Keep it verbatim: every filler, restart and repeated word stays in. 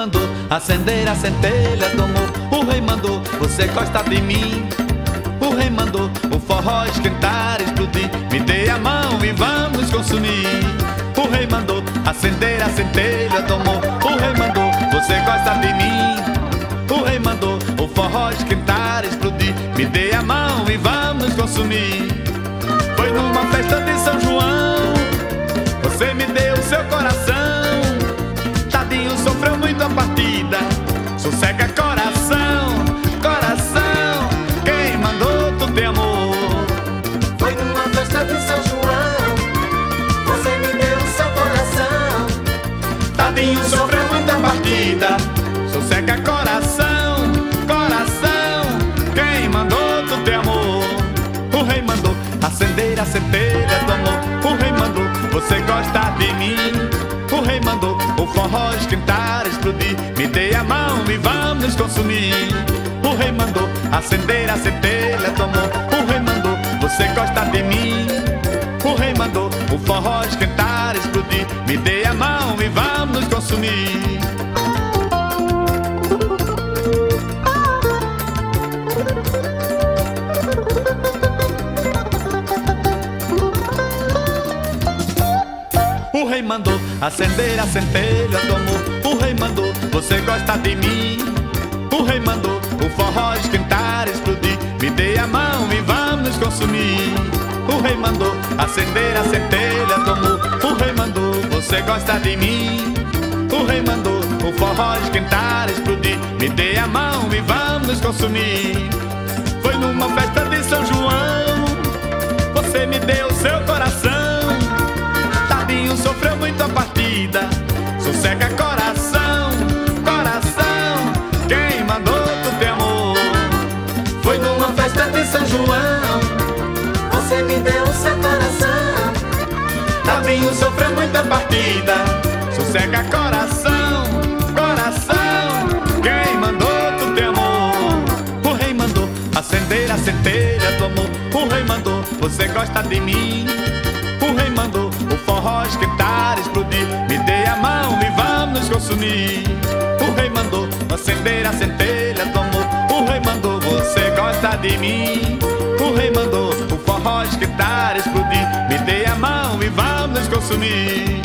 mandou acender a centelha do amor. O rei mandou, você gosta de mim. O rei mandou o forró esquentar, explodir. Me dê a mão e vamos consumir. O rei mandou acender a centelha do amor. O rei mandou, você gosta de mim. O rei mandou o forró esquentar, explodir. Me dê a mão e vamos consumir. Foi numa festa de São João, você me deu seu coração. Tadinho sofreu muito a partida, sossega coração, coração. Quem mandou tu ter amor? Foi numa festa de São João, você me deu seu coração. Tadinho sofreu muito a partida, sossega coração, coração. Quem mandou tu ter amor? O rei mandou acender a centelha do amor. O rei mandou, você gosta de mim. O rei mandou o forró esquentar, explodir. Me dê a mão e vamos consumir. O rei mandou acender a centelha do amor. O rei mandou, você gosta de mim. O rei mandou o forró esquentar, explodir. Me dê a mão e vamos consumir. O rei mandou acender a centelha do amor. O rei mandou, você gosta de mim. O rei mandou o forró esquentar, explodir. Me dê a mão e vamos consumir. O rei mandou acender a centelha do amor. O rei mandou, você gosta de mim. O rei mandou o forró esquentar, explodir. Me dê a mão e vamos consumir. Foi numa festa de São João, você me deu seu coração. Sofreu muito a partida, sossega coração, coração. Quem mandou tu ter amor? Foi numa festa de São João, você me deu seu coração. Davinho sofreu muito a partida, sossega coração, coração. Quem mandou tu ter amor? O rei mandou acender a centelha do amor. O rei mandou, você gosta de mim. O rei mandou o forró esquentar, explodir. Me dê a mão e vamos consumir. O rei mandou acender a centelha do amor. O rei mandou, você gosta de mim. O rei mandou o forró esquentar, explodir. Me dê a mão e vamos consumir.